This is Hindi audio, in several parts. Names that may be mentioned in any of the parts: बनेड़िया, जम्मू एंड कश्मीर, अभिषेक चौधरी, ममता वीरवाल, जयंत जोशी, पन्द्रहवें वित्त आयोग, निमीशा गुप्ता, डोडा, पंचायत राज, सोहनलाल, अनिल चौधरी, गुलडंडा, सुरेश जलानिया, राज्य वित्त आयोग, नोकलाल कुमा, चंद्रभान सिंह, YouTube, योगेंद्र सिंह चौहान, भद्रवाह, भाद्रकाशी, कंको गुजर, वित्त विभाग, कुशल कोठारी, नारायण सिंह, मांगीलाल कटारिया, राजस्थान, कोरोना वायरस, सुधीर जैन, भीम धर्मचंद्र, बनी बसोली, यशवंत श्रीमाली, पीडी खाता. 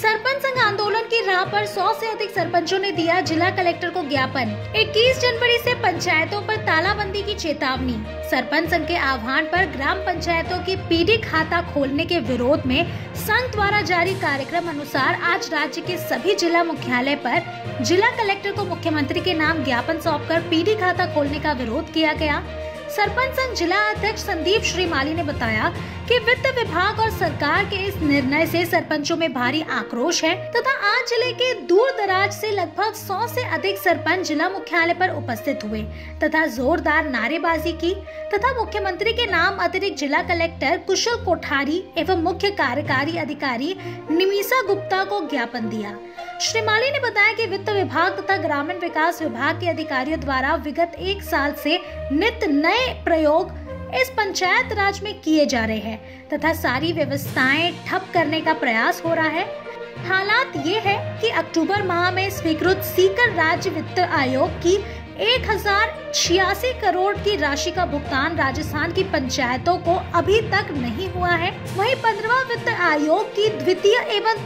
सरपंच संघ आंदोलन की राह पर 100 से अधिक सरपंचों ने दिया जिला कलेक्टर को ज्ञापन। 21 जनवरी से पंचायतों पर तालाबंदी की चेतावनी। सरपंच संघ के आह्वान पर ग्राम पंचायतों की पीडी खाता खोलने के विरोध में संघ द्वारा जारी कार्यक्रम अनुसार आज राज्य के सभी जिला मुख्यालय पर जिला कलेक्टर को मुख्यमंत्री के नाम ज्ञापन सौंप कर पीडी खाता खोलने का विरोध किया गया। सरपंच संघ जिला अध्यक्ष संदीप श्रीमाली ने बताया कि वित्त विभाग और सरकार के इस निर्णय से सरपंचों में भारी आक्रोश है तथा आज जिले के दूर दराज से लगभग 100 से अधिक सरपंच जिला मुख्यालय पर उपस्थित हुए तथा जोरदार नारेबाजी की तथा मुख्यमंत्री के नाम अतिरिक्त जिला कलेक्टर कुशल कोठारी एवं मुख्य कार्यकारी अधिकारी निमीशा गुप्ता को ज्ञापन दिया। श्रीमाली ने बताया कि वित्त विभाग तथा ग्रामीण विकास विभाग के अधिकारियों द्वारा विगत एक साल से नित्य नए प्रयोग इस पंचायत राज में किए जा रहे हैं तथा सारी व्यवस्थाएं ठप करने का प्रयास हो रहा है। हालात ये है कि अक्टूबर माह में स्वीकृत सीकर राज्य वित्त आयोग की 1086 करोड़ की राशि का भुगतान राजस्थान की पंचायतों को अभी तक नहीं हुआ है। वहीं 15वां वित्त आयोग की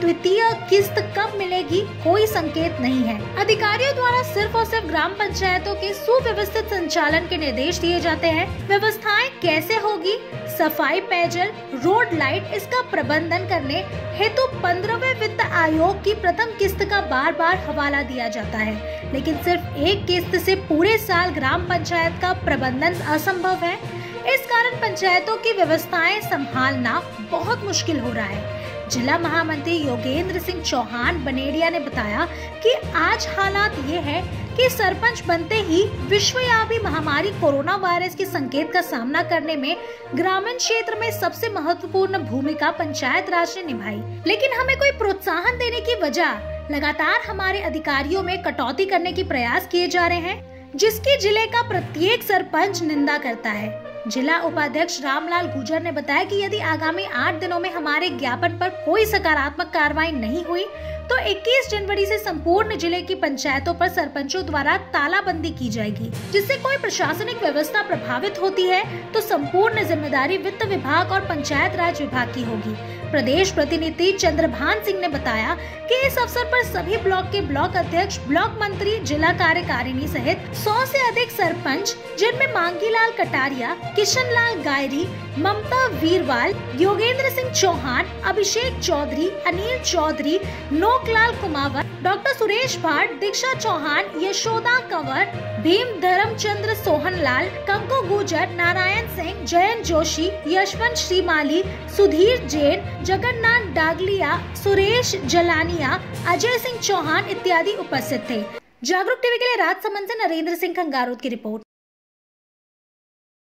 द्वितीय किस्त कब मिलेगी कोई संकेत नहीं है। अधिकारियों द्वारा सिर्फ और सिर्फ ग्राम पंचायतों के सुव्यवस्थित संचालन के निर्देश दिए जाते हैं। व्यवस्थाएं कैसे होगी, सफाई, पेयजल, रोड लाइट, इसका प्रबंधन करने हेतु 15वें वित्त आयोग की प्रथम किस्त का बार बार हवाला दिया जाता है, लेकिन सिर्फ एक किस्त से पूरे साल ग्राम पंचायत का प्रबंधन असंभव है। इस कारण पंचायतों की व्यवस्थाएं संभालना बहुत मुश्किल हो रहा है। जिला महामंत्री योगेंद्र सिंह चौहान बनेड़िया ने बताया कि आज हालात ये है कि सरपंच बनते ही विश्वव्यापी महामारी कोरोना वायरस के संकेत का सामना करने में ग्रामीण क्षेत्र में सबसे महत्वपूर्ण भूमिका पंचायत राज ने निभाई, लेकिन हमें कोई प्रोत्साहन देने की वजह लगातार हमारे अधिकारियों में कटौती करने की प्रयास किए जा रहे हैं, जिसकी जिले का प्रत्येक सरपंच निंदा करता है। जिला उपाध्यक्ष रामलाल गुजर ने बताया कि यदि आगामी 8 दिनों में हमारे ज्ञापन पर कोई सकारात्मक कार्रवाई नहीं हुई तो 21 जनवरी से संपूर्ण जिले की पंचायतों पर सरपंचों द्वारा तालाबंदी की जाएगी, जिससे कोई प्रशासनिक व्यवस्था प्रभावित होती है तो संपूर्ण जिम्मेदारी वित्त विभाग और पंचायत राज विभाग की होगी। प्रदेश प्रतिनिधि चंद्रभान सिंह ने बताया कि इस अवसर पर सभी ब्लॉक के ब्लॉक अध्यक्ष, ब्लॉक मंत्री, जिला कार्यकारिणी सहित 100 से अधिक सरपंच, जिनमें मांगीलाल कटारिया, किशनलाल गायरी, ममता वीरवाल, योगेंद्र सिंह चौहान, अभिषेक चौधरी, अनिल चौधरी, नोकलाल कुमा, डॉक्टर सुरेश भाट, दीक्षा चौहान, यशोदा कवर, भीम धर्मचंद्र, सोहनलाल, कंको गुजर, नारायण सिंह, जयंत जोशी, यशवंत श्रीमाली, सुधीर जैन, जगन्नाथ डागलिया, सुरेश जलानिया, अजय सिंह चौहान इत्यादि उपस्थित थे। जागरूक टीवी के लिए राजसमंद से नरेंद्र सिंह कंगारो की रिपोर्ट।